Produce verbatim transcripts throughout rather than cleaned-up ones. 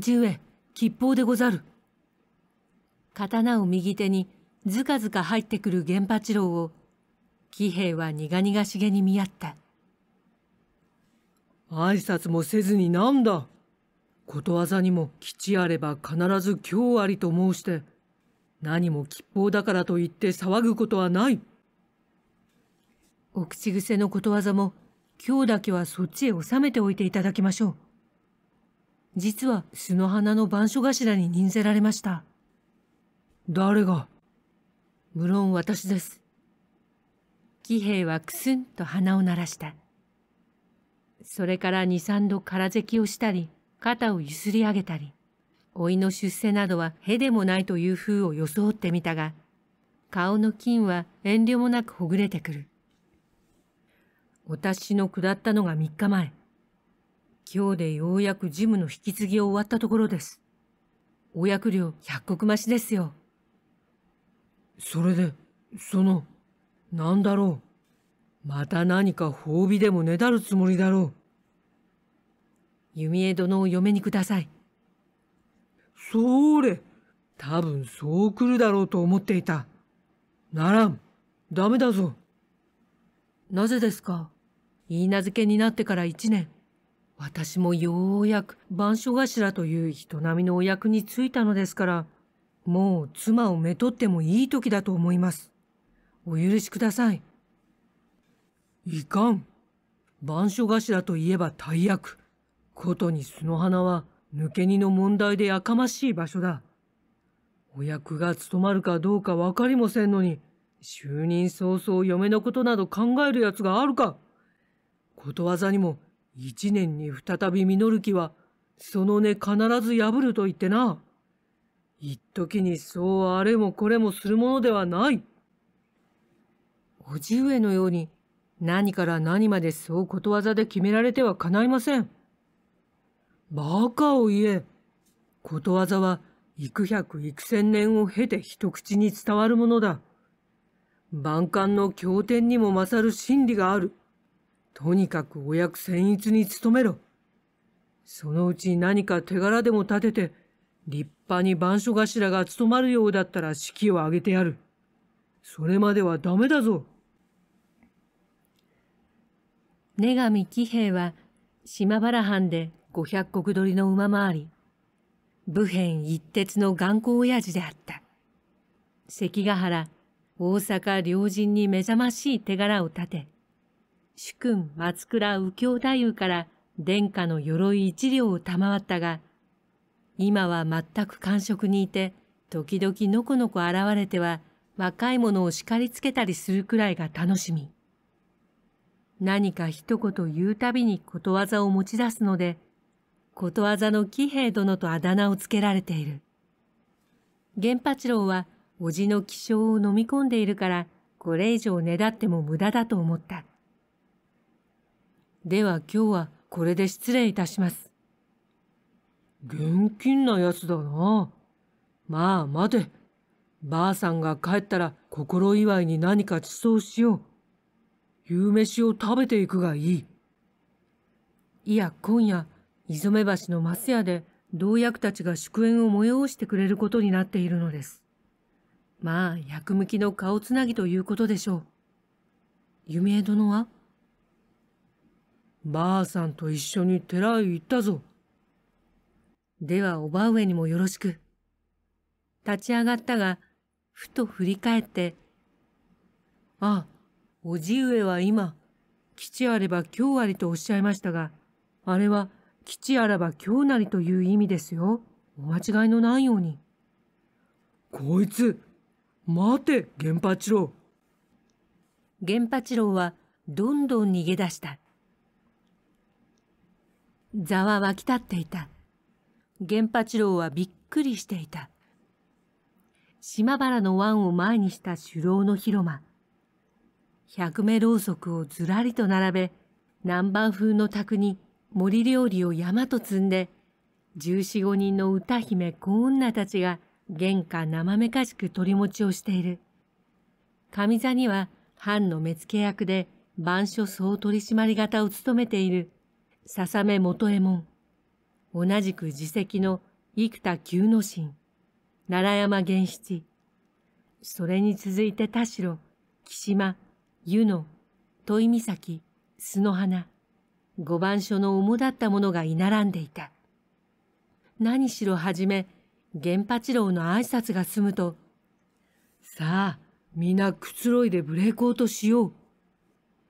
叔父上、吉報でござる。刀を右手にずかずか入ってくる源八郎を喜兵衛は苦々しげに見合った。挨拶もせずになんだ。ことわざにも基地あれば必ず今日ありと申して、何も吉報だからといって騒ぐことはない。お口癖のことわざも今日だけはそっちへ収めておいていただきましょう。実は須の花の番所頭に任せられました。誰が？無論私です。喜兵衛はくすんと鼻を鳴らした。それから二三度空咳をしたり、肩をゆすり上げたり、老いの出世などはへでもないという風を装ってみたが、顔の筋は遠慮もなくほぐれてくる。お達しの下ったのがみっかまえ。今日でようやく事務の引き継ぎを終わったところです。お役料百石増しですよ。それで、その、なんだろう。また何か褒美でもねだるつもりだろう。弓江殿を嫁にください。それ、多分そう来るだろうと思っていた。ならん、ダメだぞ。なぜですか。許嫁になってから一年、私もようやく番所頭という人並みのお役に就いたのですから、もう妻をめとってもいい時だと思います。お許しください。いかん。番所頭といえば大役。ことに須の花は抜け荷の問題でやかましい場所だ。お役が務まるかどうかわかりもせんのに、就任早々嫁のことなど考えるやつがあるか。ことわざにも、一年に再び実る木は、その根必ず破ると言ってな。一時にそうあれもこれもするものではない。叔父上のように、何から何までそうことわざで決められてはかないません。バカを言え。ことわざは、幾百幾千年を経て一口に伝わるものだ。万感の経典にも勝る真理がある。とにかくお役専一に努めろ。そのうち何か手柄でも立てて、立派に番所頭が務まるようだったら式を挙げてやる。それまではダメだぞ。根上喜兵衛は、島原藩で五百石取りの馬回り、武編一徹の頑固親父であった。関ヶ原、大阪両陣に目覚ましい手柄を立て、主君松倉右京太夫から殿下の鎧一両を賜ったが、今は全く官職にいて、時々のこのこ現れては若い者を叱りつけたりするくらいが楽しみ。何か一言言うたびにことわざを持ち出すので、ことわざの喜兵衛殿とあだ名をつけられている。源八郎は、叔父の気性を飲み込んでいるから、これ以上ねだっても無駄だと思った。では今日はこれで失礼いたします。現金なやつだな。まあ待て。ばあさんが帰ったら心祝いに何か馳走しよう。夕飯を食べていくがいい。いや今夜、磯目橋の松屋で同役たちが祝宴を催してくれることになっているのです。まあ、役向きの顔つなぎということでしょう。弓江殿は？ばあさんと一緒に寺へ行ったぞ。では、おば上にもよろしく。立ち上がったが、ふと振り返って、ああ、叔父上は今、基地あれば今日ありとおっしゃいましたが、あれは、基地あらば今日なりという意味ですよ。お間違いのないように。こいつ、待て、源八郎。源八郎はどんどん逃げ出した。座は沸き立っていた。源八郎はびっくりしていた。島原の湾を前にした酒楼の広間。百目ろうそくをずらりと並べ、南蛮風の卓に森料理を山と積んで、十四五人の歌姫小女たちが、玄関生めかしく取り持ちをしている。上座には藩の目付役で番所総取締方を務めている笹目元右衛門、同じく次席の生田久之進、奈良山源七、それに続いて田代、木島、湯野、土井岬、須花、五番所の主だった者が居並んでいた。何しろはじめ、源八郎の挨拶が済むと、さあ、皆くつろいで無礼講としよう。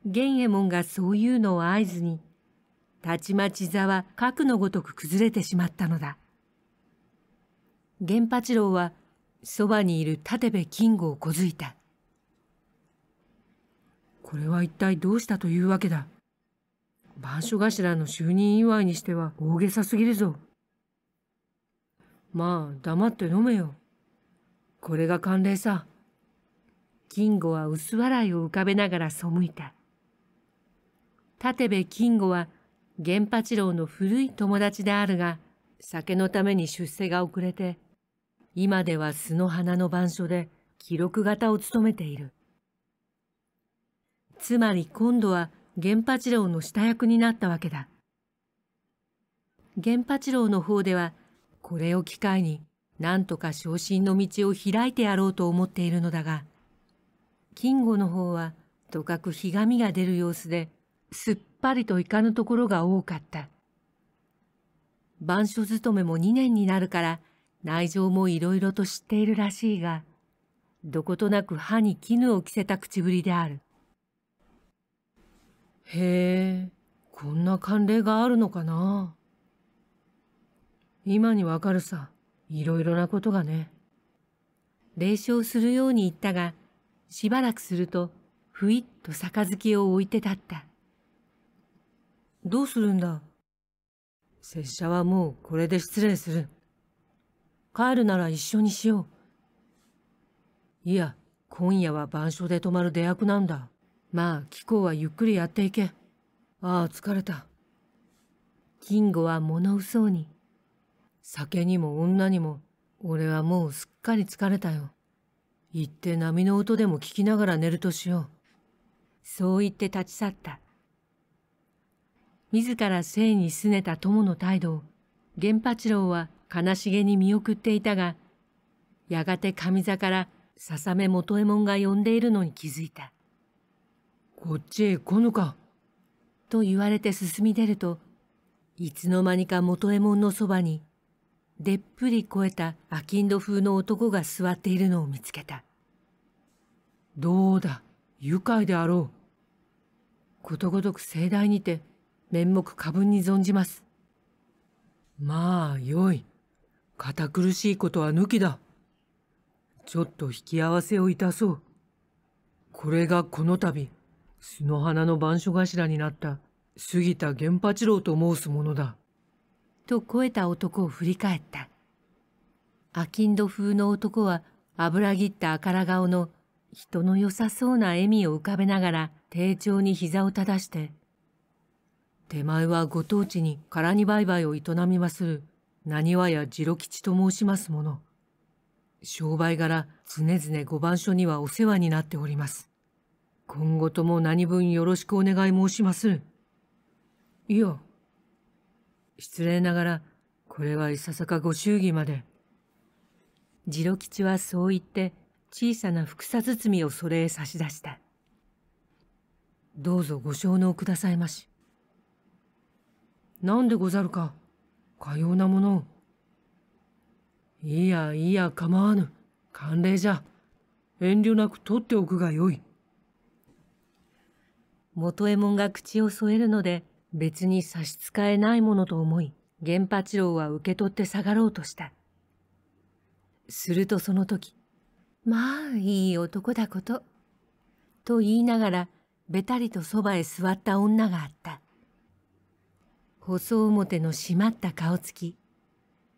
源右衛門がそういうのを合図に、たちまち座は核のごとく崩れてしまったのだ。源八郎は、そばにいる立部金吾をこづいた。これは一体どうしたというわけだ。番所頭の就任祝いにしては大げさすぎるぞ。まあ、黙って飲めよ。これが慣例さ。金吾は薄笑いを浮かべながら背いた。立部金吾は源八郎の古い友達であるが、酒のために出世が遅れて、今では須の花の番所で記録方を務めている。つまり今度は源八郎の下役になったわけだ。源八郎の方ではこれを機会に何とか昇進の道を開いてやろうと思っているのだが、金吾の方はとかくひがみが出る様子ですっぱりといかぬところが多かった。番所勤めもにねんになるから、内情もいろいろと知っているらしいが、どことなく歯に絹を着せた口ぶりである。へえ、こんな慣例があるのかな。今にわかるさ、いろいろなことがね。冷笑するように言ったが、しばらくすると、ふいっと杯を置いて立った。どうするんだ。拙者はもうこれで失礼する。帰るなら一緒にしよう。いや、今夜は番所で泊まる出役なんだ。まあ、貴公はゆっくりやっていけ。ああ、疲れた。金吾は物憂そうに。酒にも女にも、俺はもうすっかり疲れたよ。行って波の音でも聞きながら寝るとしよう。そう言って立ち去った。自ら性にすねた友の態度を、源八郎は、悲しげに見送っていたが、やがて上座から笹目元右衛門が呼んでいるのに気づいた。こっちへ来ぬか。と言われて進み出ると、いつの間にか元右衛門のそばに、でっぷり肥えた商人風の男が座っているのを見つけた。どうだ、愉快であろう。ことごとく盛大にて、面目過分に存じます。まあ、よい。堅苦しいことは抜きだ。ちょっと引き合わせをいたそう。これがこの度、須の花の番所頭になった杉田源八郎と申すものだ。と肥えた男を振り返った。商人風の男は油ぎった赤ら顔の人の良さそうな笑みを浮かべながら丁重に膝を正して、手前はご当地に空に売買を営みまする。何はや次郎吉と申しますもの。商売柄常々ご番所にはお世話になっております。今後とも何分よろしくお願い申しまする。いや、失礼ながらこれはいささかご祝儀まで。次郎吉はそう言って小さなふくさ包みをそれへ差し出した。どうぞご承納くださいまし。なんでござるか。かようなものを。いやいや構わぬ。慣例じゃ。遠慮なく取っておくがよい。元右衛門が口を添えるので別に差し支えないものと思い、源八郎は受け取って下がろうとした。するとその時、まあいい男だこと。と言いながらべたりとそばへ座った女があった。細表の締まった顔つき、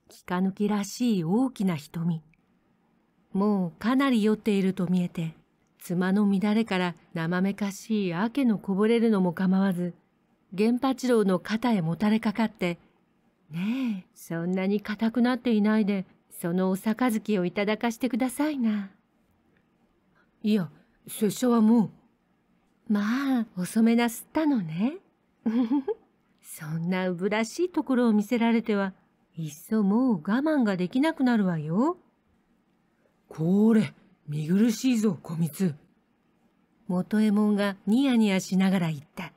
気か抜きらしい大きな瞳。もうかなり酔っていると見えて、妻の乱れから生めかしいあけのこぼれるのも構わず、源八郎の肩へもたれかかって、ねえ、そんなに固くなっていないで、そのお杯をいただかしてくださいな。いや、拙者はもう。まあ、遅めなすったのね。そんなうぶらしいところを見せられてはいっそもう我慢ができなくなるわよ。これ見苦しいぞ小光。元右衛門がニヤニヤしながら言った。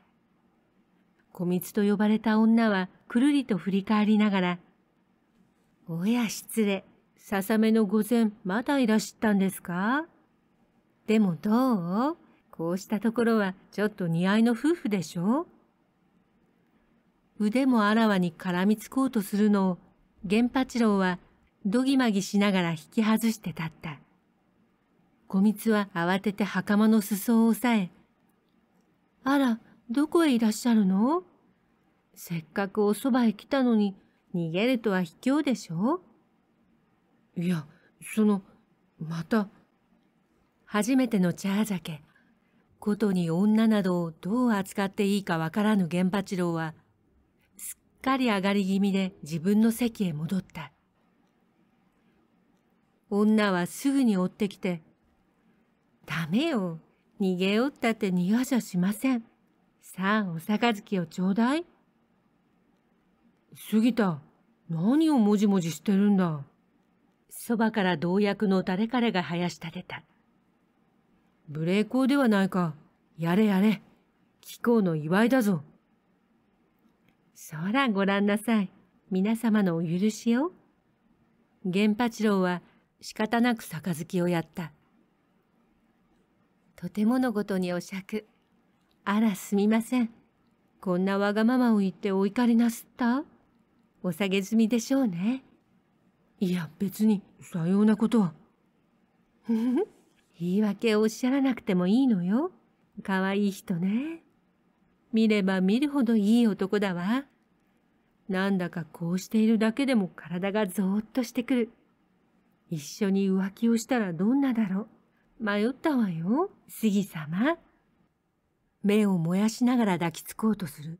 小光と呼ばれた女はくるりと振り返りながら「おや失礼、ささめの御前まだいらっしゃったんですか？でもどう？こうしたところはちょっと似合いの夫婦でしょ？」腕もあらわに絡みつこうとするのを源八郎はどぎまぎしながら引き外して立った。小光は慌てて袴の裾を押さえ、「あら、どこへいらっしゃるの？せっかくおそばへ来たのに逃げるとは卑怯でしょ？」いや、その、また。初めての茶酒、ことに女などをどう扱っていいかわからぬ源八郎は、すっかり上がり気味で自分の席へ戻った。女はすぐに追ってきて、ダメよ。逃げおったって逃がしゃしません。さあ、お杯をちょうだい。杉田、何をもじもじしてるんだ。そばから同役の誰彼が囃し立てた。無礼講ではないか。やれやれ。貴公の祝いだぞ。そらご覧なさい。皆様のお許しよ。源八郎は仕方なく杯をやった。とてものごとにお酌。あらすみません。こんなわがままを言ってお怒りなすった？お下げ済みでしょうね。いや別にさようなことは。ふふ、言い訳をおっしゃらなくてもいいのよ。かわいい人ね。見れば見るほどいい男だわ。なんだかこうしているだけでも体がゾーッとしてくる。一緒に浮気をしたらどんなだろう。迷ったわよ、杉様。目を燃やしながら抱きつこうとする。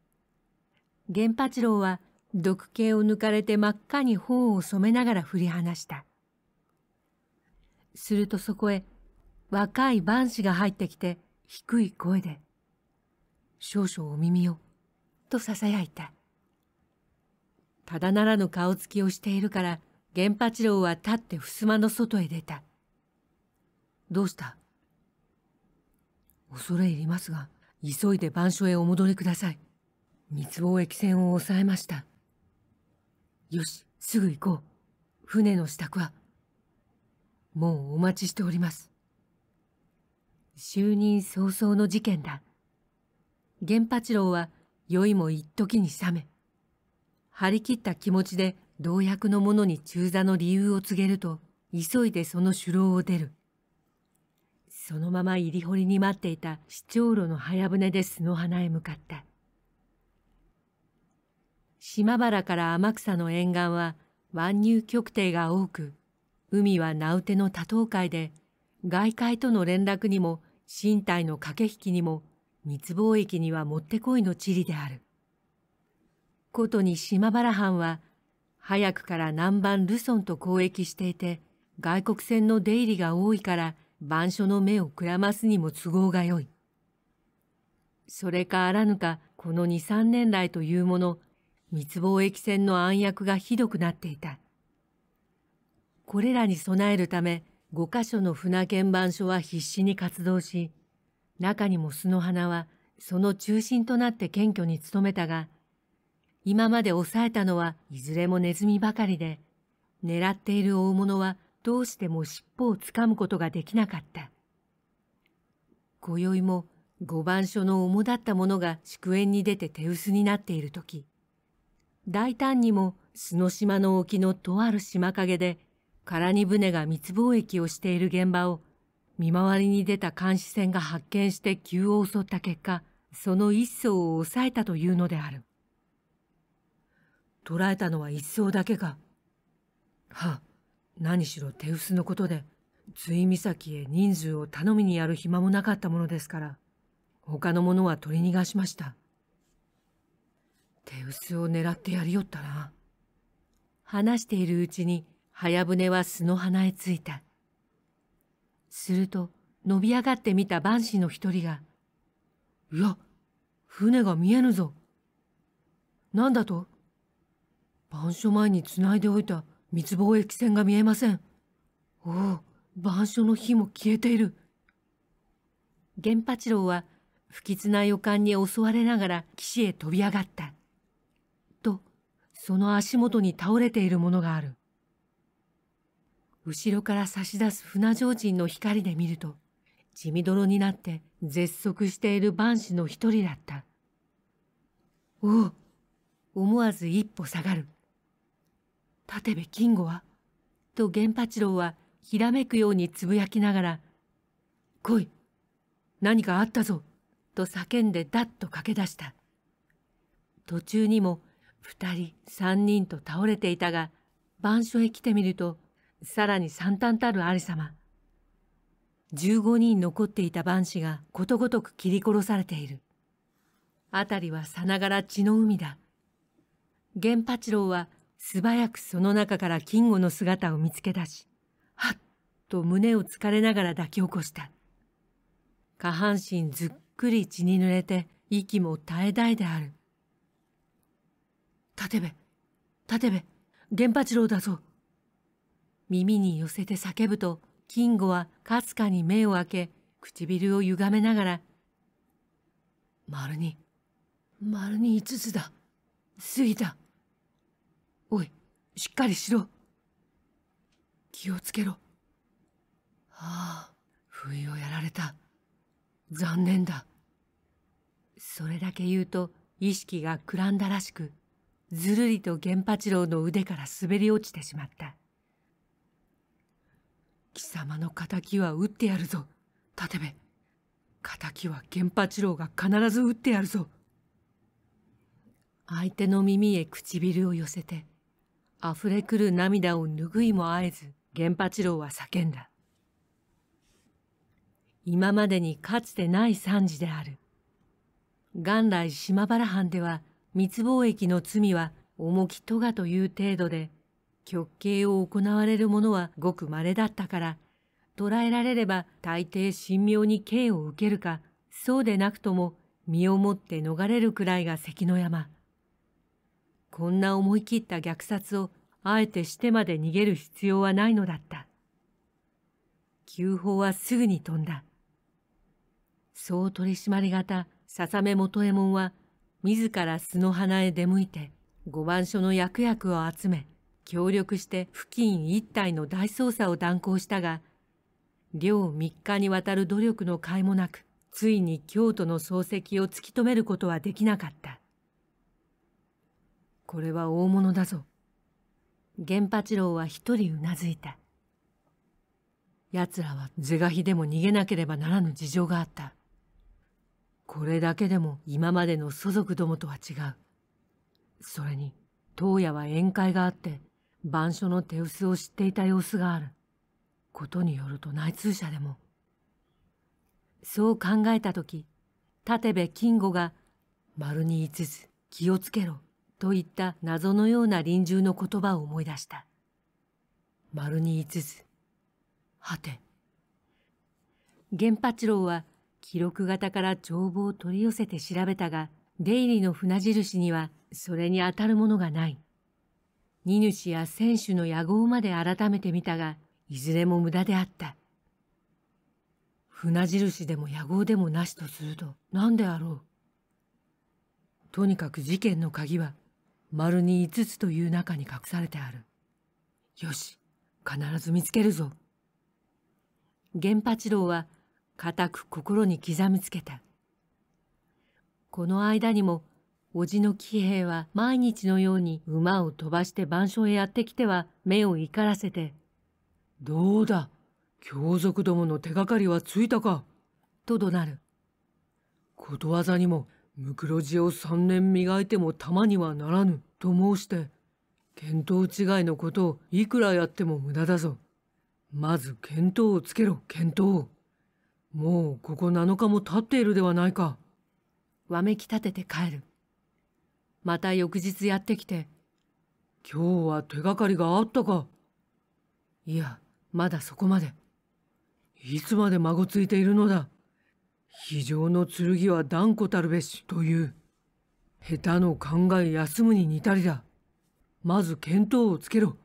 源八郎は毒気を抜かれて真っ赤に頬を染めながら振り離した。するとそこへ若い番士が入ってきて低い声で「少々お耳を」と囁いた。ただならぬ顔つきをしているから、源八郎は立って襖の外へ出た。どうした？恐れ入りますが、急いで番所へお戻りください。密貿易船を抑えました。よし、すぐ行こう。船の支度は。もうお待ちしております。就任早々の事件だ。源八郎は酔いも一時に冷め。張り切った気持ちで同役の者に中座の理由を告げると、急いでその酒楼を出る。そのまま入り堀に待っていた市長路の早船で須の花へ向かった。島原から天草の沿岸は湾入局堤が多く、海は名うての多島海で、外界との連絡にも身体の駆け引きにも密貿易にはもってこいの地理である。ことに島原藩は早くから南蛮ルソンと交易していて、外国船の出入りが多いから番所の目をくらますにも都合がよい。それかあらぬかこの二三年来というもの、密貿易船の暗躍がひどくなっていた。これらに備えるため五か所の船検番所は必死に活動し、中にも須の花はその中心となって謙虚に努めたが、今まで抑えたのはいずれもネズミばかりで、狙っている大物はどうしても尻尾をつかむことができなかった。今宵も五番所の主だったものが祝宴に出て手薄になっている時、大胆にも須の島の沖のとある島陰で空に船が密貿易をしている現場を見回りに出た監視船が発見して急を襲った結果、その一艘を抑えたというのである。捕らえたのは一層だけか。はあ、何しろ手薄のことで、津井岬へ人数を頼みにやる暇もなかったものですから、他の者は取り逃がしました。手薄を狙ってやりよったな。話しているうちに、早船は須の花へ着いた。すると、伸び上がってみた番士の一人が、いや、船が見えぬぞ。何だと？番所前につないでおいた密貿易船が見えません。おお、番所の火も消えている。源八郎は不吉な予感に襲われながら岸へ飛び上がった。と、その足元に倒れているものがある。後ろから差し出す船提灯の光で見ると、血みどろになって絶息している番士の一人だった。おお、思わず一歩下がる。立部金吾はと源八郎はひらめくようにつぶやきながら、来い、何かあったぞ、と叫んでだっと駆け出した。途中にも二人三人と倒れていたが、番所へ来てみると、さらに惨憺たるありさま。十五人残っていた番士がことごとく切り殺されている。辺りはさながら血の海だ。源八郎は素早くその中から金吾の姿を見つけ出し、はっと胸をつかれながら抱き起こした。下半身ずっくり血に濡れて息も絶え絶えである。立部、立部、源八郎だぞ。耳に寄せて叫ぶと、金吾はかすかに目を開け、唇をゆがめながら、丸に、丸に五つだ。過ぎた。おい、しっかりしろ。気をつけろ。ああ、不意をやられた。残念だ。それだけ言うと意識がくらんだらしく、ずるりと源八郎の腕から滑り落ちてしまった。貴様の仇は討ってやるぞ、立部。仇は源八郎が必ず討ってやるぞ。相手の耳へ唇を寄せて、溢れくる涙を拭いもあえず、源八郎は叫んだ。今までにかつてない惨事である。元来島原藩では密貿易の罪は重き咎という程度で、極刑を行われるものはごく稀だったから、捕らえられれば大抵神妙に刑を受けるか、そうでなくとも身をもって逃れるくらいが関の山。こんな思い切った虐殺をあえてしてまで逃げる必要はないのだった。急報はすぐに飛んだ。総取締方笹目元右衛門は自ら須の花へ出向いて御番所の役々を集め協力して付近一帯の大捜査を断行したが、両三日にわたる努力の甲斐もなく、ついに京都の漱石を突き止めることはできなかった。これは大物だぞ。源八郎は一人うなずいた。奴らは是が非でも逃げなければならぬ事情があった。これだけでも今までの粗俗どもとは違う。それに、当夜は宴会があって、番所の手薄を知っていた様子がある。ことによると内通者でも。そう考えたとき、立部金吾が、丸に五つ、気をつけろ、といった謎のような臨終の言葉を思い出した。丸に五つ、はて。源八郎は、記録型から帳簿を取り寄せて調べたが、出入りの船印にはそれに当たるものがない。荷主や船主の屋号まで改めて見たが、いずれも無駄であった。船印でも屋号でもなしとすると何であろう。とにかく事件の鍵は、丸に五つという中に隠されてある。よし、必ず見つけるぞ。源八郎は、固く心に刻みつけた。この間にも、叔父の喜兵衛は毎日のように馬を飛ばして番所へやってきては目を怒らせて、どうだ、凶賊どもの手がかりはついたか、と怒鳴る。ことわざにも、むくろじを三年磨いてもたまにはならぬ、と申して、見当違いのことをいくらやっても無駄だぞ。まず見当をつけろ、見当を。もうここなのかも経っているではないか。わめき立てて帰る。また翌日やってきて、今日は手がかりがあったか。いや、まだそこまで。いつまでまごついているのだ。非常の剣は断固たるべしという。下手の考え休むに似たりだ。まず見当をつけろ。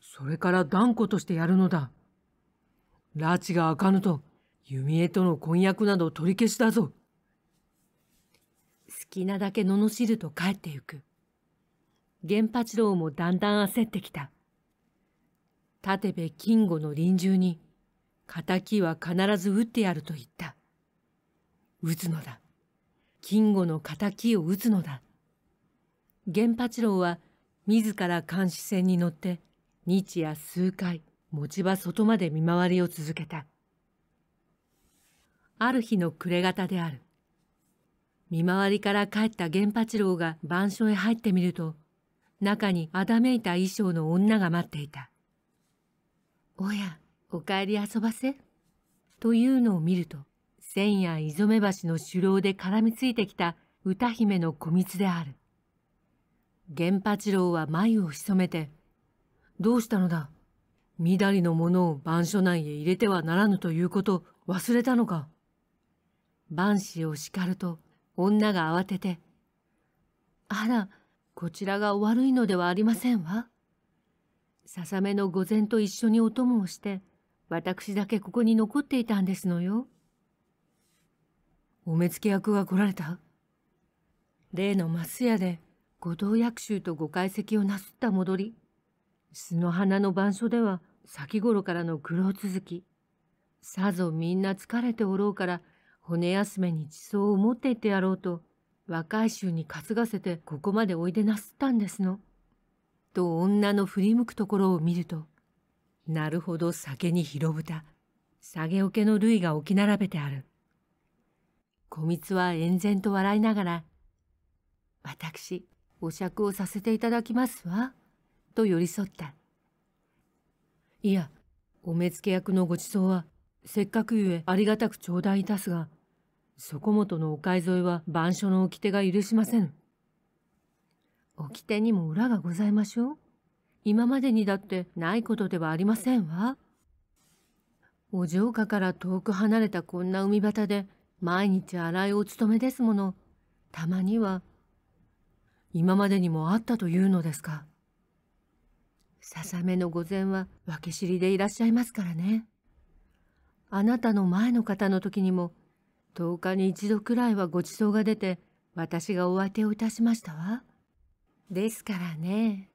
それから断固としてやるのだ。拉致が明かぬと弓江との婚約など取り消しだぞ。好きなだけ罵ると帰ってゆく。源八郎もだんだん焦ってきた。立部金吾の臨終に仇は必ず撃ってやると言った。撃つのだ。金吾の仇を撃つのだ。源八郎は自ら監視船に乗って日夜数回持ち場外まで見回りを続けた。ある日の暮れ方である。見回りから帰った源八郎が番所へ入ってみると、中にあだめいた衣装の女が待っていた。おや、お帰り遊ばせというのを見ると、千夜磯目橋の酒楼で絡みついてきた歌姫の小蜜である。源八郎は眉を潜めて、どうしたのだ。みだりのものを番所内へ入れてはならぬということ忘れたのか。番士を叱ると、女が慌てて、あら、こちらがお悪いのではありませんわ。ささめの御前と一緒にお供をして、私だけここに残っていたんですのよ。お目付役が来られた。例の増屋で、ご同役衆とご会席をなすった戻り、須の花の番所では先頃からの苦労続き、さぞみんな疲れておろうから、骨休めに地層を持っていってやろうと、若い衆に担がせてここまでおいでなすったんですの。と女の振り向くところを見ると、なるほど酒に広ぶた、下げ桶の類が置き並べてある。小蜜は嚥然と笑いながら、私、お酌をさせていただきますわ、と寄り添った。いや、お目付役のごちそうは、せっかくゆえありがたく頂戴いたすが、そこもとのお買い添えは番所の掟が許しません。掟にも裏がございましょう。今までにだってないことではありませんわ。お城下から遠く離れたこんな海端で毎日洗いお勤めですもの。たまには。今までにもあったというのですか。ささめの御前は訳知りでいらっしゃいますからね。あなたの前の方の時にも、とおかに一度くらいはご馳走が出て、私がお相手をいたしましたわ。ですからね。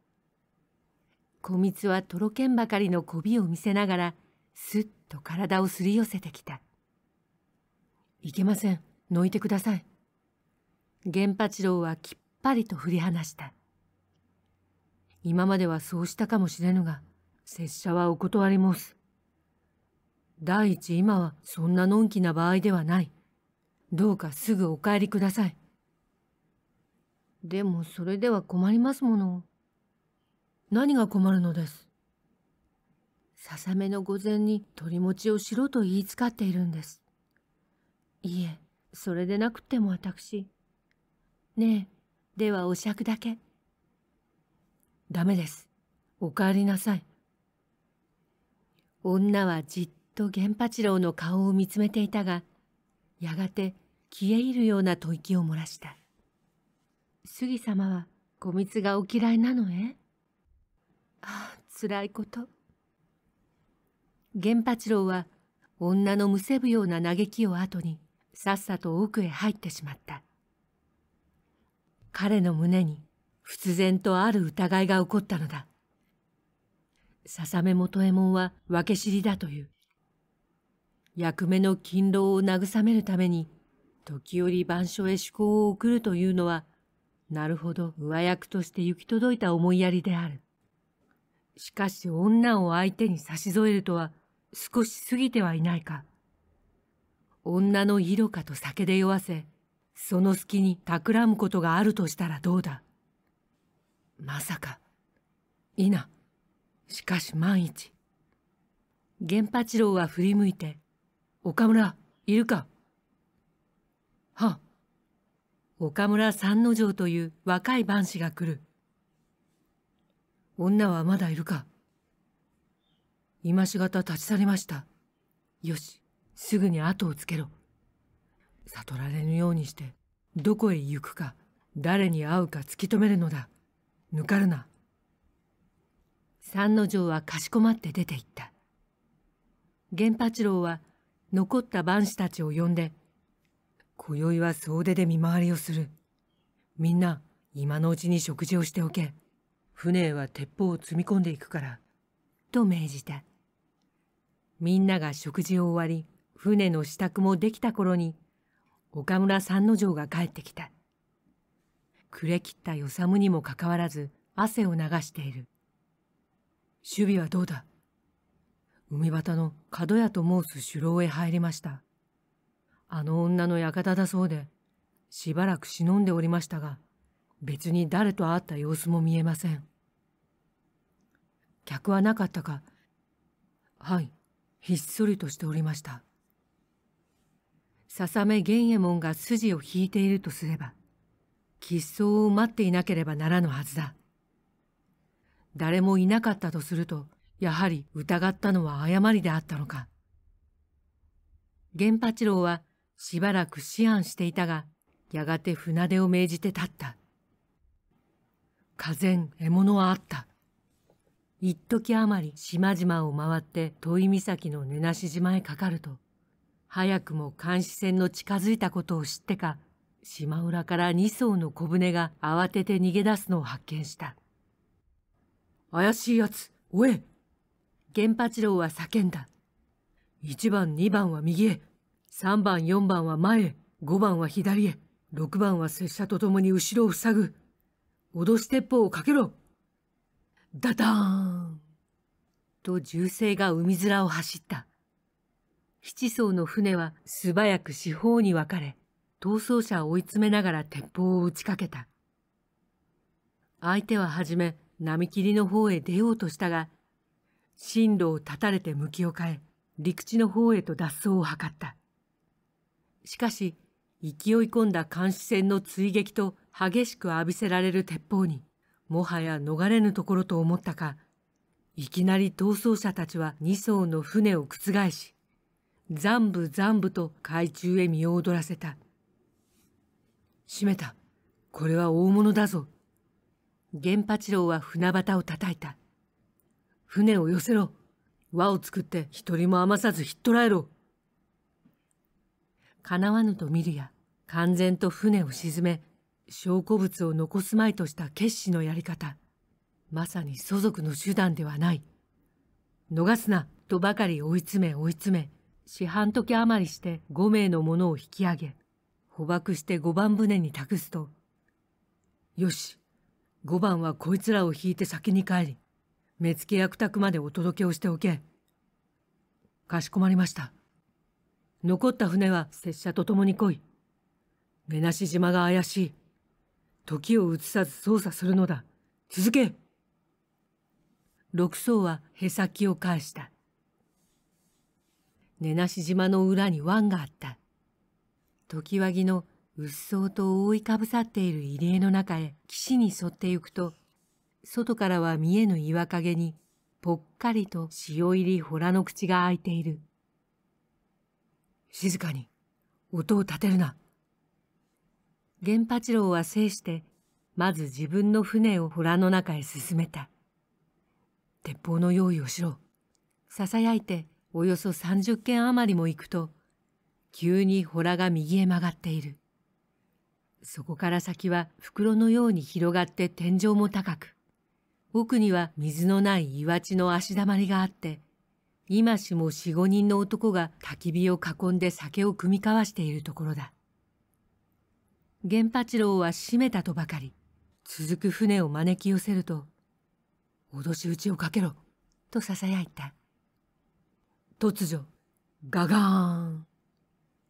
小蜜はとろけんばかりのこびを見せながら、すっと体をすり寄せてきた。いけません。のいてください。源八郎はきっぱりと振り離した。今まではそうしたかもしれぬが、拙者はお断り申す。第一、今はそんなのんきな場合ではない。どうかすぐお帰りください。でもそれでは困りますもの。何が困るのです。ささめの御前に取り持ちをしろと言いつかっているんです。いいえ、それでなくても私。ねえ、ではお酌だけ。ダメです。お帰りなさい。女はじっとと源八郎の顔を見つめていたが、やがて消え入るような吐息を漏らした。杉様は小蜜がお嫌いなのえ？ああ、つらいこと。源八郎は女のむせぶような嘆きを後に、さっさと奥へ入ってしまった。彼の胸に忽然とある疑いが起こったのだ。笹目元右衛門は訳知りだという。役目の勤労を慰めるために、時折番所へ趣向を送るというのは、なるほど上役として行き届いた思いやりである。しかし女を相手に差し添えるとは、少し過ぎてはいないか。女の色かと酒で酔わせ、その隙に企むことがあるとしたらどうだ。まさか。いな。しかし万一。源八郎は振り向いて、岡村、いるか。は。岡村三之丞という若い番士が来る。女はまだいるか。今しがた立ち去りました。よし、すぐに後をつけろ。悟られぬようにして、どこへ行くか、誰に会うか突き止めるのだ。ぬかるな。三之丞はかしこまって出て行った。源八郎は残った番士たちを呼んで、今宵は総出で見回りをする。みんな今のうちに食事をしておけ。船へは鉄砲を積み込んでいくから。と命じた。みんなが食事を終わり、船の支度もできた頃に、岡村三之丞が帰ってきた。暮れ切った与三にもかかわらず、汗を流している。守備はどうだ？海端の角屋と申す首牢へ入りました。あの女の館だそうで、しばらく忍んでおりましたが、別に誰と会った様子も見えません。客はなかったか。はい、ひっそりとしておりました。笹目源右衛門が筋を引いているとすれば、吉相を待っていなければならぬはずだ。誰もいなかったとすると、やはり疑ったのは誤りであったのか。源八郎はしばらく思案していたが、やがて船出を命じて立った。風前獲物はあった。一時余り島々を回って都井岬の根無島へかかると、早くも監視船の近づいたことを知ってか、島裏から二艘の小舟が慌てて逃げ出すのを発見した。怪しいやつ、追え！源八郎は叫んだ。一番二番は右へ、三番四番は前へ、五番は左へ、六番は拙者と共に後ろを塞ぐ。脅し鉄砲をかけろ。ダダーンと銃声が海面を走った。七艘の船は素早く四方に分かれ、逃走者を追い詰めながら鉄砲を打ちかけた。相手ははじめ波切りの方へ出ようとしたが、進路を断たれて向きを変え、陸地の方へと脱走を図った。しかし、勢い込んだ監視船の追撃と激しく浴びせられる鉄砲に、もはや逃れぬところと思ったか、いきなり逃走者たちは二艘の船を覆し、ざんぶざんぶと海中へ身を躍らせた。閉めた。これは大物だぞ。源八郎は船旗を叩いた。船を寄せろ。輪を作って一人も余さずひっ捕らえろ。かなわぬと見るや、完全と船を沈め、証拠物を残すまいとした決死のやり方。まさに粗俗の手段ではない。逃すな、とばかり追い詰め追い詰め、四半時余りして五名の者を引き上げ、捕獲して五番船に託すと、よし、五番はこいつらを引いて先に帰り、目付役宅までお届けをしておけ。かしこまりました。残った船は拙者と共に来い。根無島が怪しい。時を移さず捜査するのだ。続け。六艘はへさきを返した。根無島の裏に湾があった。常和木のうっそうと覆いかぶさっている入り江の中へ岸に沿って行くと、外からは見えぬ岩陰にぽっかりと潮入り洞の口が開いている。静かに、音を立てるな。源八郎は制して、まず自分の船を洞の中へ進めた。鉄砲の用意をしろ。囁いておよそ三十軒余りも行くと、急に洞が右へ曲がっている。そこから先は袋のように広がって天井も高く、奥には水のない岩地の足だまりがあって、今しも四五人の男が焚き火を囲んで酒を酌み交わしているところだ。源八郎は閉めたとばかり、続く船を招き寄せると、脅し打ちをかけろ、と囁いた。突如、ガガーン、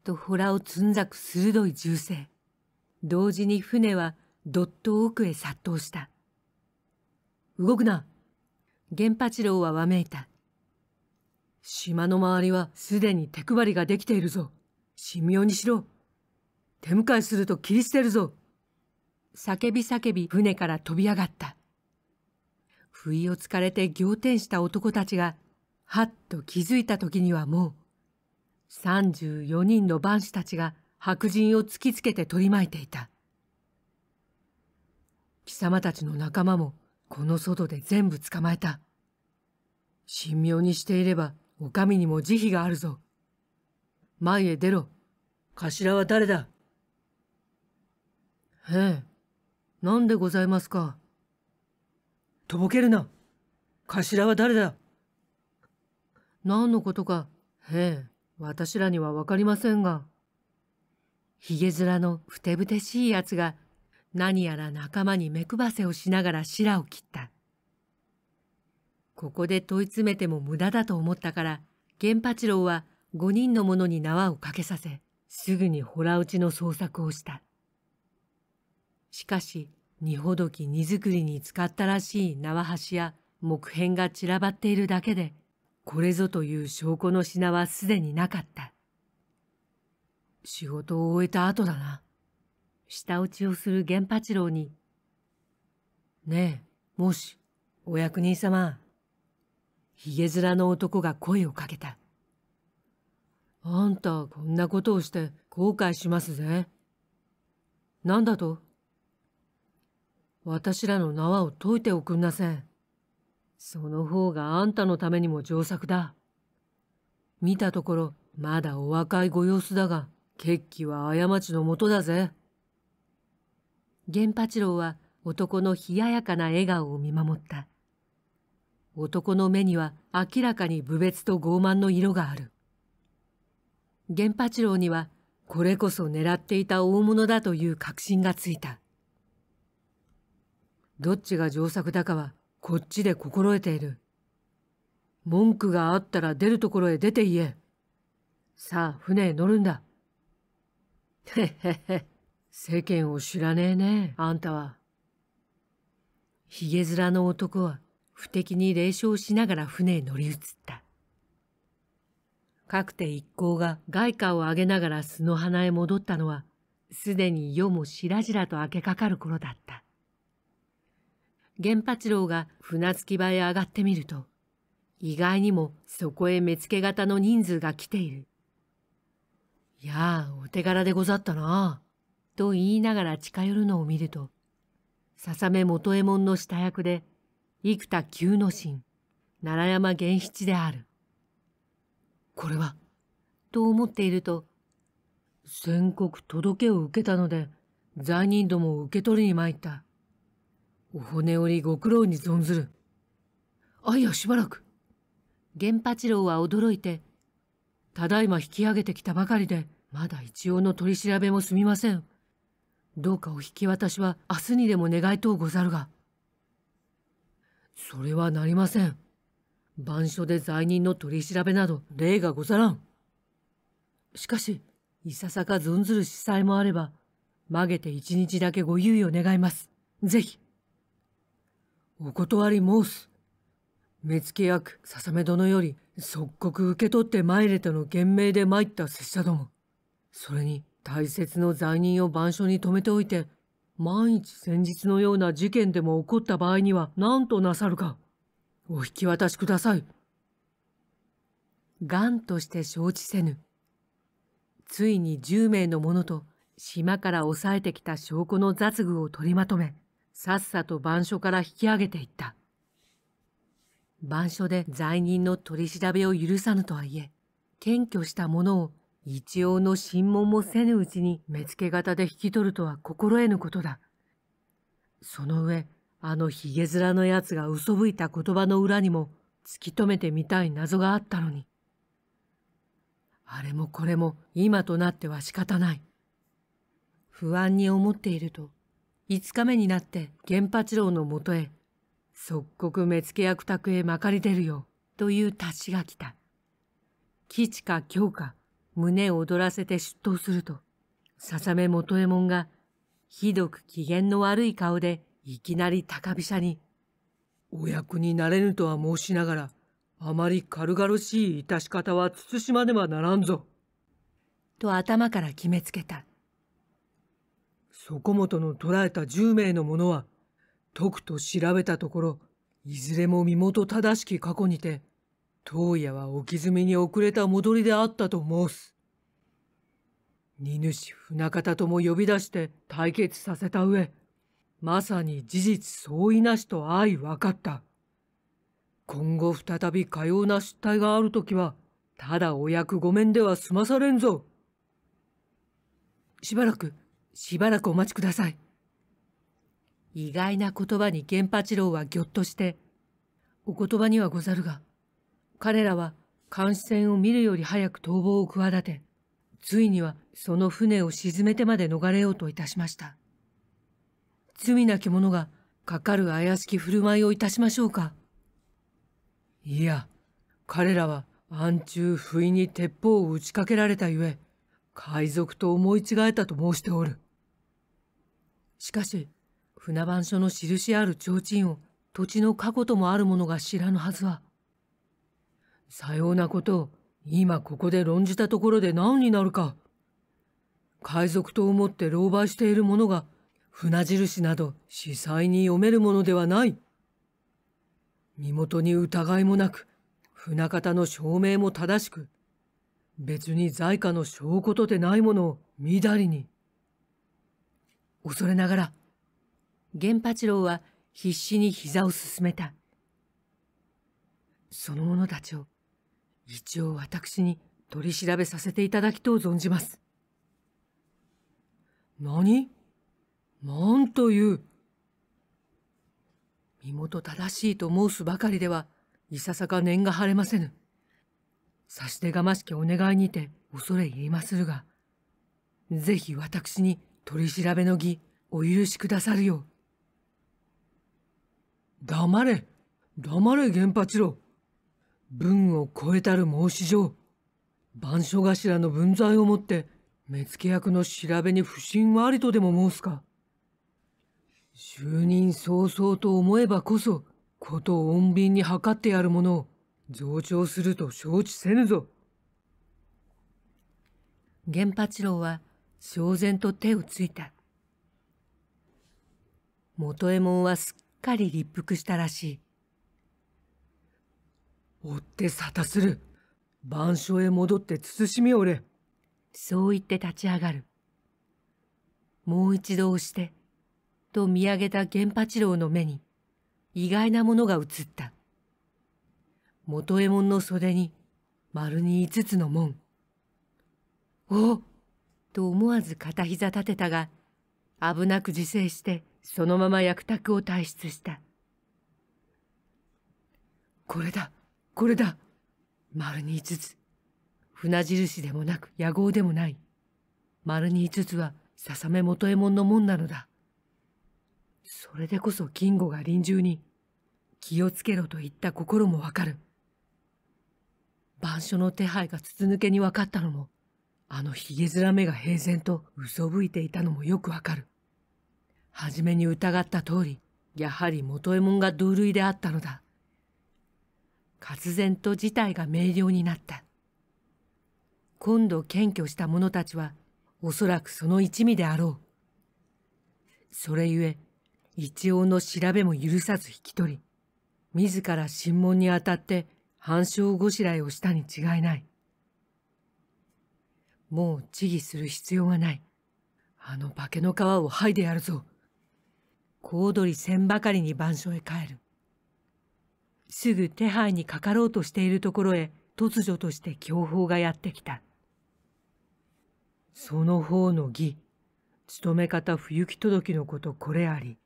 と洞をつんざく鋭い銃声。同時に船はどっと奥へ殺到した。動くな。源八郎はわめいた。島の周りはすでに手配りができているぞ。神妙にしろ。手向かいすると切り捨てるぞ。叫び叫び船から飛び上がった。不意をつかれて仰天した男たちが、はっと気づいた時にはもう、三十四人の番士たちが白人を突きつけて取り巻いていた。貴様たちの仲間もこの外で全部捕まえた。神妙にしていればお上にも慈悲があるぞ。前へ出ろ。頭は誰だ？へえ、何でございますか。とぼけるな。頭は誰だ？何のことか、へえ、私らには分かりませんが。ひげ面のふてぶてしいやつが何やら仲間に目くばせをしながらしらを切った。ここで問い詰めても無駄だと思ったから、源八郎は五人の者に縄をかけさせ、すぐに洞打ちの捜索をした。しかし、荷ほどき荷造りに使ったらしい縄端や木片が散らばっているだけで、これぞという証拠の品はすでになかった。仕事を終えた後だな。舌打ちをする源八郎に、ねえ、もし、お役人様。ひげ面の男が声をかけた。あんた、こんなことをして後悔しますぜ。なんだと？私らの縄を解いておくんなせん。その方があんたのためにも上策だ。見たところ、まだお若いご様子だが、決起は過ちのもとだぜ。源八郎は男の冷ややかな笑顔を見守った。男の目には明らかに侮蔑と傲慢の色がある。源八郎にはこれこそ狙っていた大物だという確信がついた。どっちが上策だかはこっちで心得ている。文句があったら出るところへ出て言え。さあ船へ乗るんだ。へっへっへ。世間を知らねえね、あんたは。ひげ面の男は不敵に冷笑しながら船へ乗り移った。各手一行が外貨を上げながら洲の花へ戻ったのは、すでに夜もしらじらと明けかかる頃だった。源八郎が船着き場へ上がってみると、意外にもそこへ目付け方の人数が来ている。いやあ、お手柄でござったな。と言いながら近寄るのを見ると、笹目元右衛門の下役で、生田久之進、奈良山源七である。これは、と思っていると、宣告届けを受けたので、罪人どもを受け取りに参った。お骨折りご苦労に存ずる。あいや、しばらく。源八郎は驚いて、ただいま引き上げてきたばかりで、まだ一応の取り調べも済みません。どうかお引き渡しは明日にでも願いとうござるが。それはなりません。番所で罪人の取り調べなど例がござらん。しかし、いささか存ずる子細もあれば、曲げて一日だけご猶予願います。ぜひ。お断り申す。目付役、笹目殿より、即刻受け取って参れとの厳命で参った拙者ども。それに、大切の罪人を番所に止めておいて、万一先日のような事件でも起こった場合には何となさるか。お引き渡しください。頑として承知せぬ。ついに十名の者と島から押さえてきた証拠の雑具を取りまとめ、さっさと番所から引き上げていった。番所で罪人の取り調べを許さぬとはいえ、検挙した者を一応の審問もせぬうちに目付方で引き取るとは心得ぬことだ。その上、あのひげ面のやつが嘘吹いた言葉の裏にも突き止めてみたい謎があったのに。あれもこれも今となっては仕方ない。不安に思っていると、五日目になって源八郎のもとへ、即刻目付役宅へまかり出るよ、という達しが来た。吉か凶か、胸を躍らせて出頭すると、笹目元右衛門が、ひどく機嫌の悪い顔で、いきなり高飛車に、お役になれぬとは申しながら、あまり軽々しい致し方は慎まねばならんぞ。と頭から決めつけた。そこもとの捕らえた十名の者は、とくと調べたところ、いずれも身元正しき過去にて、当夜は置き積みに遅れた戻りであったと申す。荷主船方とも呼び出して対決させた上、まさに事実相違なしと相分かった。今後再びかような失態があるときは、ただお役御免では済まされんぞ。しばらく、しばらくお待ちください。意外な言葉に源八郎はぎょっとして、お言葉にはござるが、彼らは監視船を見るより早く逃亡を企て、ついにはその船を沈めてまで逃れようといたしました。罪なき者がかかる怪しき振る舞いをいたしましょうか。いや、彼らは暗中不意に鉄砲を打ちかけられたゆえ、海賊と思い違えたと申しておる。しかし、船番所の印ある提灯を土地の過去ともある者が知らぬはずは。さようなことを今ここで論じたところで何になるか。海賊と思って狼狽している者が船印など子細に読めるものではない。身元に疑いもなく、船方の証明も正しく、別に在家の証拠とてないものをみだりに。恐れながら、源八郎は必死に膝をすすめた。その者たちを、一応私に取り調べさせていただきとう存じます。何？なんという。身元正しいと申すばかりでは、いささか念が晴れませぬ。差し出がましきお願いにて恐れ入りまするが、ぜひ私に取り調べの儀、お許しくださるよう。黙れ、黙れ源八郎。文を超えたる申し状。番所頭の分際をもって、目付役の調べに不審はありとでも申すか。就任早々と思えばこそ、ことを穏便に図ってやるものを、増長すると承知せぬぞ。源八郎は、焦然と手をついた。元右衛門はすっかり立腹したらしい。追って沙汰する。番所へ戻って慎みおれ。そう言って立ち上がる。もう一度押して、と見上げた源八郎の目に、意外なものが映った。元右衛門の袖に、丸に五つの門。おっと思わず片膝立てたが、危なく自制して、そのまま役宅を退出した。これだ、これだ。丸に五つ。船印でもなく、屋号でもない。丸に五つは、笹目元右衛門の門なのだ。それでこそ金吾が臨終に、気をつけろと言った心もわかる。番所の手配が筒抜けに分かったのも、あのひげ面目が平然と嘘吹いていたのもよくわかる。はじめに疑った通り、やはり元右衛門が同類であったのだ。忽然と事態が明瞭になった。今度検挙した者たちは、おそらくその一味であろう。それゆえ、一応の調べも許さず引き取り、自ら審問にあたって反証ごしらえをしたに違いない。もう治議する必要はない。あの化けの皮を剥いでやるぞ。小躍りせんばかりに番所へ帰る。すぐ手配にかかろうとしているところへ突如として凶報がやってきた。その方の儀、勤め方不行き届きのことこれあり、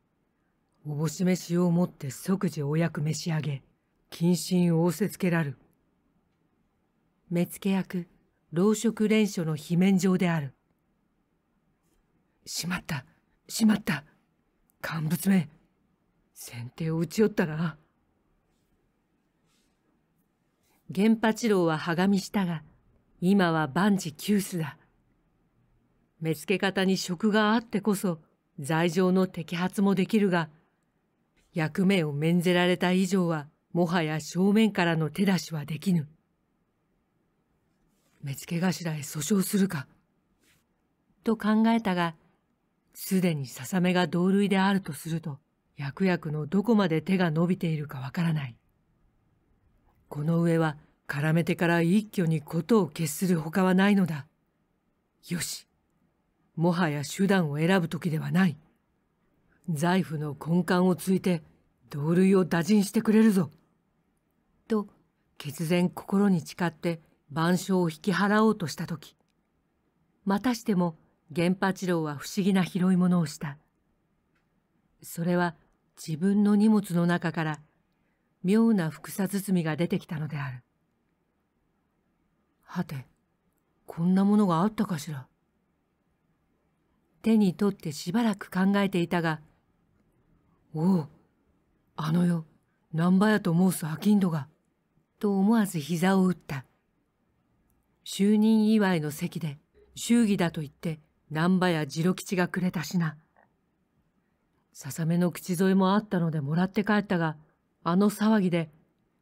おぼし飯をもって即時お役召し上げ、謹慎仰せつけらる。目付役、老職連署の罷免状である。しまった、しまった。乾物め。先手を打ち寄ったな。源八郎ははがみしたが、今は万事休すだ。目付方に職があってこそ、罪状の摘発もできるが、役目を免ぜられた以上は、もはや正面からの手出しはできぬ。目付頭へ訴訟するか。と考えたが、すでに笹目が同類であるとすると、役役のどこまで手が伸びているかわからない。この上は、絡めてから一挙に事を決するほかはないのだ。よし。もはや手段を選ぶ時ではない。財布の根幹をついて同類を打尽してくれるぞ」と決然心に誓って万象を引き払おうとした時、またしても源八郎は不思議な拾い物をした。それは自分の荷物の中から妙なふくさ包みが出てきたのである。はて、こんなものがあったかしら。手に取ってしばらく考えていたが、おお、あの世、難波屋と申す商人が、と思わず膝を打った。就任祝いの席で、祝儀だと言って、難波屋次郎吉がくれた品。ささめの口添えもあったのでもらって帰ったが、あの騒ぎで、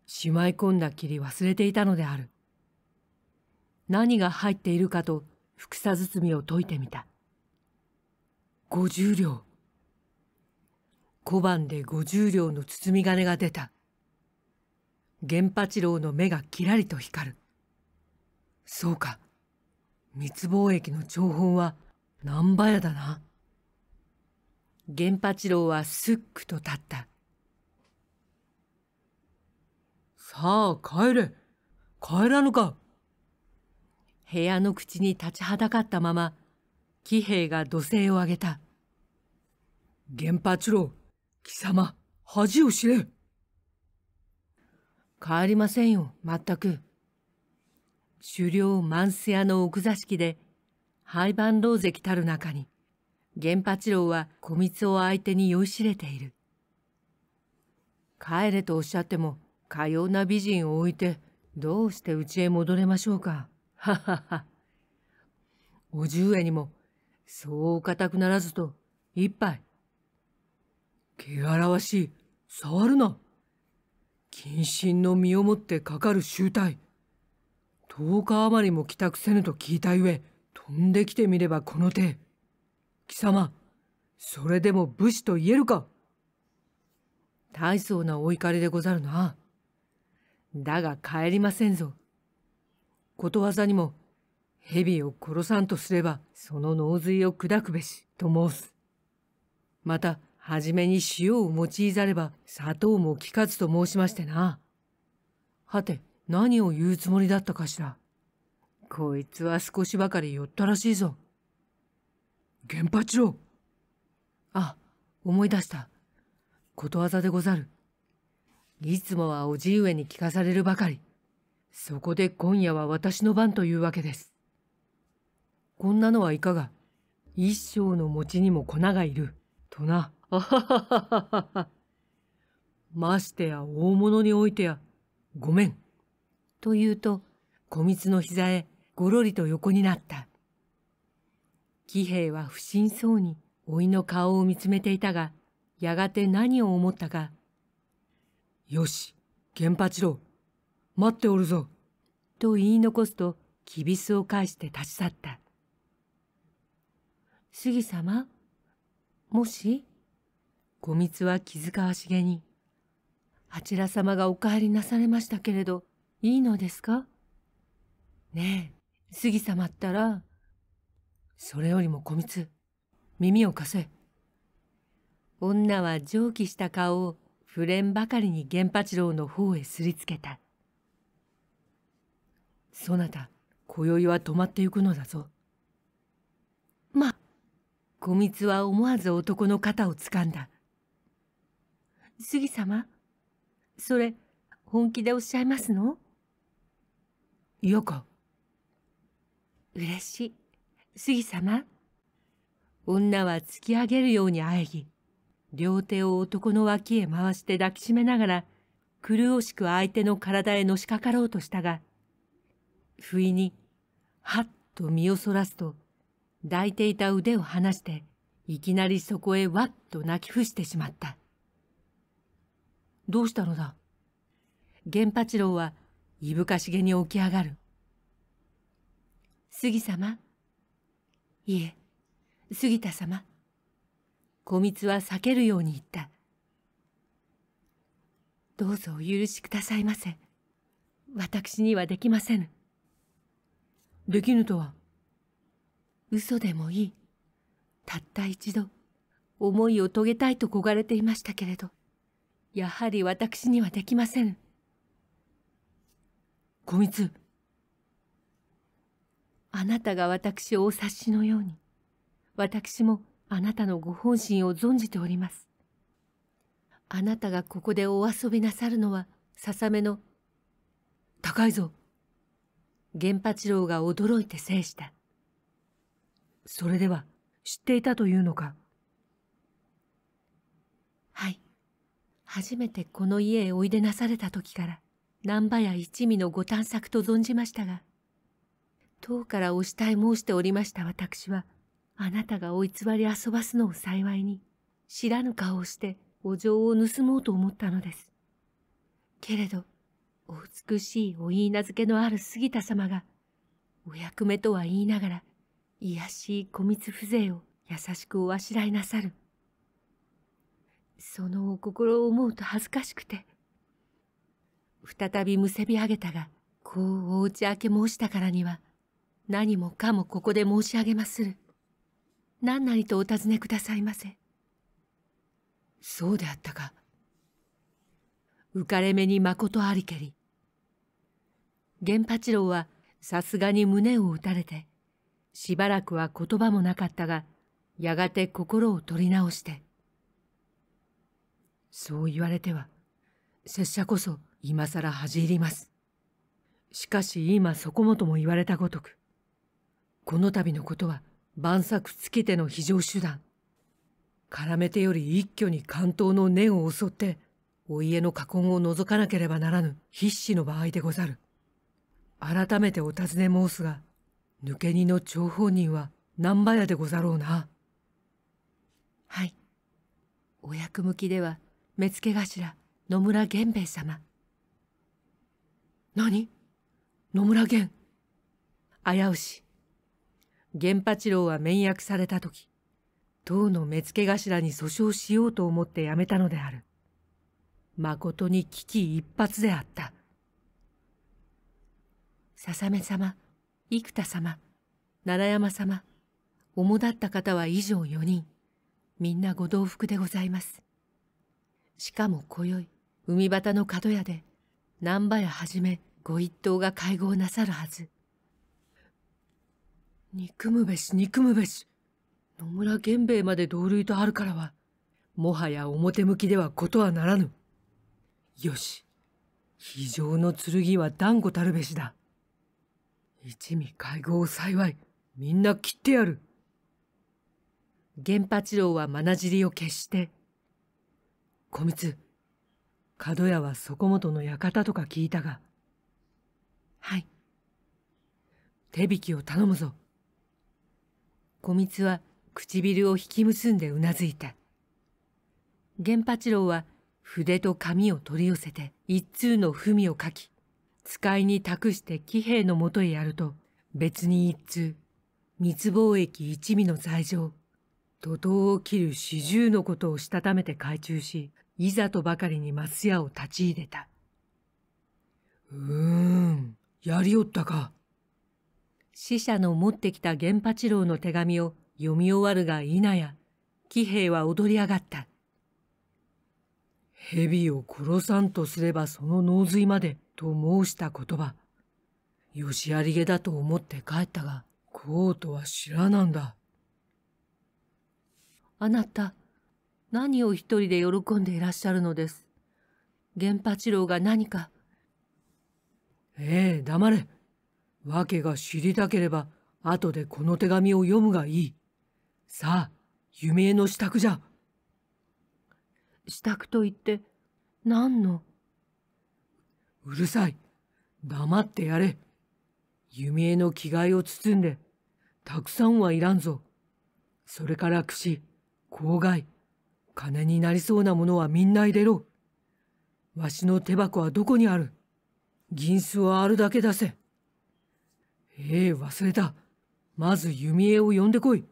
しまい込んだきり忘れていたのである。何が入っているかと、ふくさ包みを解いてみた。五十両。小判で五十両の包み金が出た。源八郎の目がきらりと光る。そうか、密貿易の張本は難波屋だな。源八郎はすっくと立った。さあ帰れ、帰らぬか。部屋の口に立ちはだかったまま、喜兵衛が怒声を上げた。源八郎、貴様、恥を知れ。帰りませんよ、まったく。狩猟万世屋の奥座敷で、廃盤狼藉たる中に、源八郎は小蜜を相手に酔いしれている。帰れとおっしゃっても、かような美人を置いて、どうしてうちへ戻れましょうか。ははは。お重絵にも、そうお固くならずと、一杯。汚らわしい、触るな。謹慎の身をもってかかる醜態。十日余りも帰宅せぬと聞いたゆえ、飛んできてみればこの手。貴様、それでも武士と言えるか。大層なお怒りでござるな。だが帰りませんぞ。ことわざにも、蛇を殺さんとすれば、その脳髄を砕くべし、と申す。また、はじめに塩を用いざれば、砂糖も効かずと申しましてな。はて、何を言うつもりだったかしら。こいつは少しばかり酔ったらしいぞ。源八郎。あ、思い出した。ことわざでござる。いつもはおじ上に聞かされるばかり。そこで今夜は私の番というわけです。こんなのはいかが。一升の餅にも粉がいる。とな。あはははは。ましてや大物においてや、ごめん。と言うと、小蜜の膝へごろりと横になった。喜兵衛は不審そうに老いの顔を見つめていたが、やがて何を思ったか。よし、源八郎、待っておるぞ。と言い残すと、きびすを返して立ち去った。杉様、もし、小蜜は気遣わしげに、あちら様がお帰りなされましたけれど、いいのですか。ねえ、杉様ったら。それよりも小蜜、耳を貸せ。女は上気した顔を、ふれんばかりに源八郎の方へすりつけた。そなた、今宵は泊まってゆくのだぞ。まあ、小蜜は思わず男の肩をつかんだ。杉様、それ、本気でおっしゃいますの。いやか。嬉しい、杉様。女は突き上げるようにあえぎ、両手を男の脇へ回して抱きしめながら、狂おしく相手の体へのしかかろうとしたが、不意に、はっと身をそらすと、抱いていた腕を離して、いきなりそこへわっと泣き伏してしまった。どうしたのだ。源八郎は、いぶかしげに起き上がる。杉様。いえ、杉田様。小蜜は避けるように言った。どうぞお許しくださいませ。私にはできませぬ。できぬとは。嘘でもいい。たった一度、思いを遂げたいと焦がれていましたけれど、やはり私にはできません。小光、あなたが私をお察しのように、私もあなたのご本心を存じております。あなたがここでお遊びなさるのは、ささめの、高いぞ。源八郎が驚いて制した。それでは、知っていたというのか。はい。初めてこの家へおいでなされた時から、難波や一味のご探索と存じましたが、唐からお慕い申しておりました私は、あなたがお偽り遊ばすのを幸いに、知らぬ顔をしてお嬢を盗もうと思ったのです。けれど、お美しいお言い名付けのある杉田様が、お役目とは言いながら、癒やしい小光風情を優しくおあしらいなさる。そのお心を思うと恥ずかしくて、再びむせび上げたが、こうお打ち明け申したからには、何もかもここで申し上げまする。何なりとお尋ねくださいませ。そうであったか。浮かれ目にまことありけり。源八郎はさすがに胸を打たれて、しばらくは言葉もなかったが、やがて心を取り直して。そう言われては、拙者こそ今さら恥じ入ります。しかし今そこもとも言われたごとく、この度のことは万策尽きての非常手段。絡めてより一挙に関東の念を襲って、お家の禍根を除かなければならぬ必死の場合でござる。改めてお尋ね申すが、抜け荷の張本人は難波屋でござろうな。はい。お役向きでは、目付頭、野村源兵衛様。何？野村源。危うし。源八郎は面約されたとき、当の目付頭に訴訟しようと思ってやめたのである。まことに危機一髪であった。笹目様、生田様、奈良山様、主だった方は以上よにん、みんなご同服でございます。しかも今宵、海端の角屋で、難波屋はじめご一党が会合なさるはず。憎むべし、憎むべし、野村源兵衛まで同類とあるからは、もはや表向きではことはならぬ。よし、非常の剣は断固たるべしだ。一味会合を幸い、みんな切ってやる。源八郎はまなじりを決して、小光、角屋はそこもとの館とか聞いたが。はい。手引きを頼むぞ。小光は唇を引き結んでうなずいた。源八郎は筆と紙を取り寄せて一通の文を書き、使いに託して喜兵衛のもとへやると、別に一通、密貿易一味の罪状、徒党を切る四十のことをしたためて懐中し、いざとばかりに松屋を立ち入れた。うーん、やりおったか。使者の持ってきた源八郎の手紙を読み終わるが否や、喜兵衛は踊り上がった。蛇を殺さんとすればその脳髄までと申した言葉。よしありげだと思って帰ったが、こうとは知らなんだ。あなた、何を一人で喜んでいらっしゃるのです。源八郎が何か。ええ、黙れ。わけが知りたければ、後でこの手紙を読むがいい。さあ、夢への支度じゃ。支度と言って、何の？うるさい。黙ってやれ。弓江の着替えを包んで、たくさんはいらんぞ。それから櫛、笄貝、金になりそうなものはみんな入れろ。わしの手箱はどこにある？銀子はあるだけ出せ。ええ、忘れた。まず弓江を呼んでこい。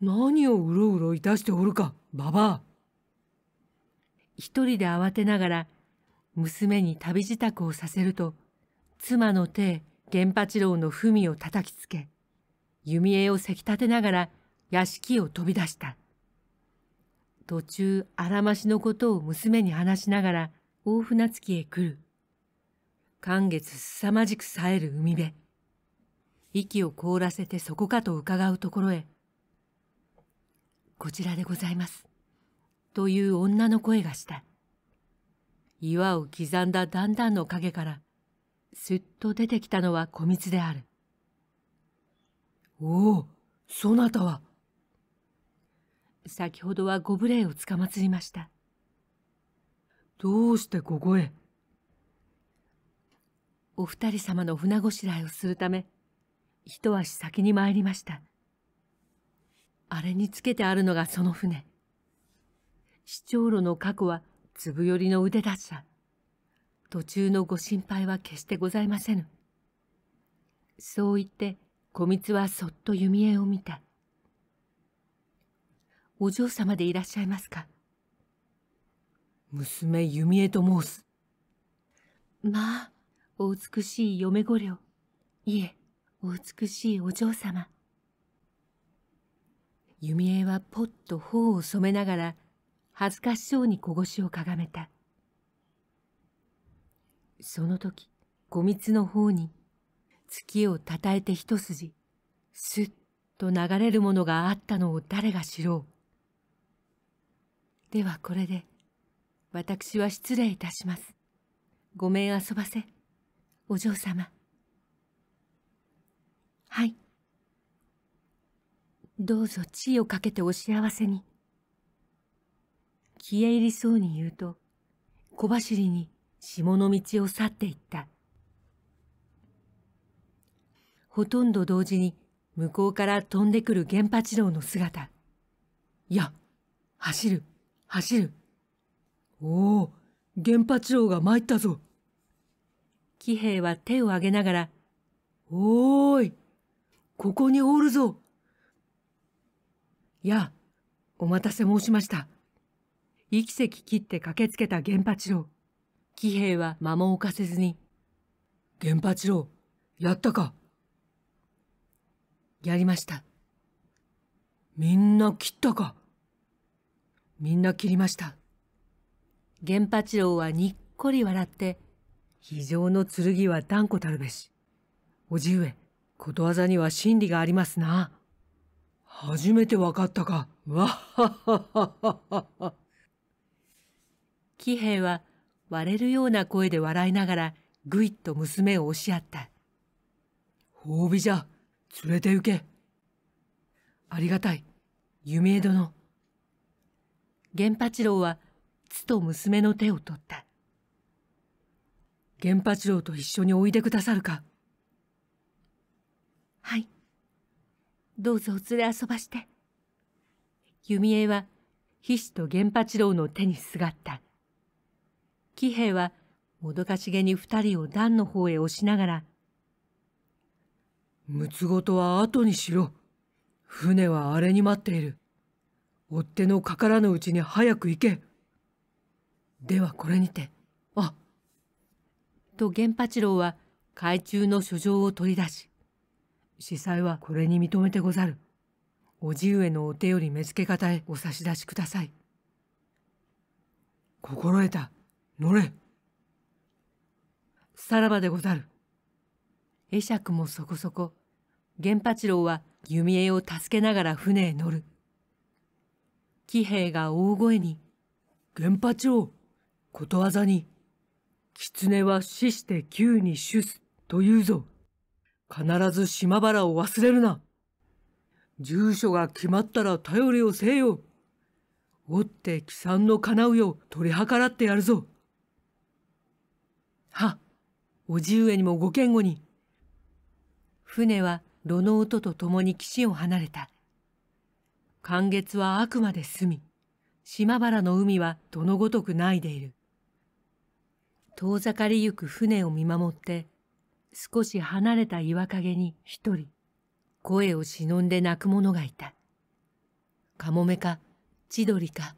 何をうろうろいたしておるか、ババア。一人で慌てながら、娘に旅支度をさせると、妻の手へ源八郎の文を叩きつけ、弓江をせき立てながら屋敷を飛び出した。途中あらましのことを娘に話しながら大船着きへ来る。寒月すさまじく冴える海辺。息を凍らせてそこかと伺うところへ、こちらでございます。という女の声がした。岩を刻んだ段々の影から、すっと出てきたのは小光である。おお、そなたは。先ほどはご無礼をつかまつりました。どうしてここへ。お二人様の船ごしらえをするため、一足先に参りました。あれにつけてあるのがその船。市長路の過去は粒寄りの腕立者。途中のご心配は決してございませぬ。そう言って小光はそっと弓江を見た。お嬢様でいらっしゃいますか。娘弓江と申す。まあ、お美しい嫁御寮。いえ、お美しいお嬢様。弓江はぽっと頬を染めながら、恥ずかしそうに小腰をかがめた。その時、小光の方に、月をたたえて一筋、すっと流れるものがあったのを誰が知ろう。ではこれで、私は失礼いたします。ごめん遊ばせ、お嬢様。はい。どうぞ地位をかけてお幸せに。消え入りそうに言うと、小走りに下の道を去っていった。ほとんど同時に向こうから飛んでくる源八郎の姿。いや、走る、走る。おお、源八郎が参ったぞ。喜兵衛は手を挙げながら、おーい、ここにおるぞ。やあ、お待たせ申しました。息せき切って駆けつけた源八郎。喜兵衛は間も置かせずに。源八郎、やったか。やりました。みんな切ったか。みんな切りました。源八郎はにっこり笑って、非常の剣は断固たるべし。おじうえ、ことわざには真理がありますな。初めてわかったか。わっはっはっはっはっは。喜兵衛は割れるような声で笑いながらぐいっと娘を押し合った。褒美じゃ、連れて行け。ありがたい、弓江殿。源八郎は、つと娘の手を取った。源八郎と一緒においでくださるか。はい。どうぞお連れ遊ばして。弓江は、ひしと源八郎の手にすがった。喜兵衛は、もどかしげに二人を段の方へ押しながら、むつごとは後にしろ。船はあれに待っている。追っ手のかからぬうちに早く行け。ではこれにて、あと源八郎は、海中の書状を取り出し、司祭はこれに認めてござる。おじうえのお手より目付方へお差し出しください。心得た。乗れ。さらばでござる。会釈もそこそこ、源八郎は弓江を助けながら船へ乗る。喜兵衛が大声に、源八郎、ことわざに、狐は死して九に守すというぞ。必ず島原を忘れるな。住所が決まったら頼りをせえよ。追って帰参のかなうよう取り計らってやるぞ。は、おじうえにもご堅固に。船は炉の音とともに岸を離れた。寒月はあくまで澄み、島原の海はどのごとくないでいる。遠ざかりゆく船を見守って、少し離れた岩陰に一人、声を忍んで泣く者がいた。かもめか、千鳥か、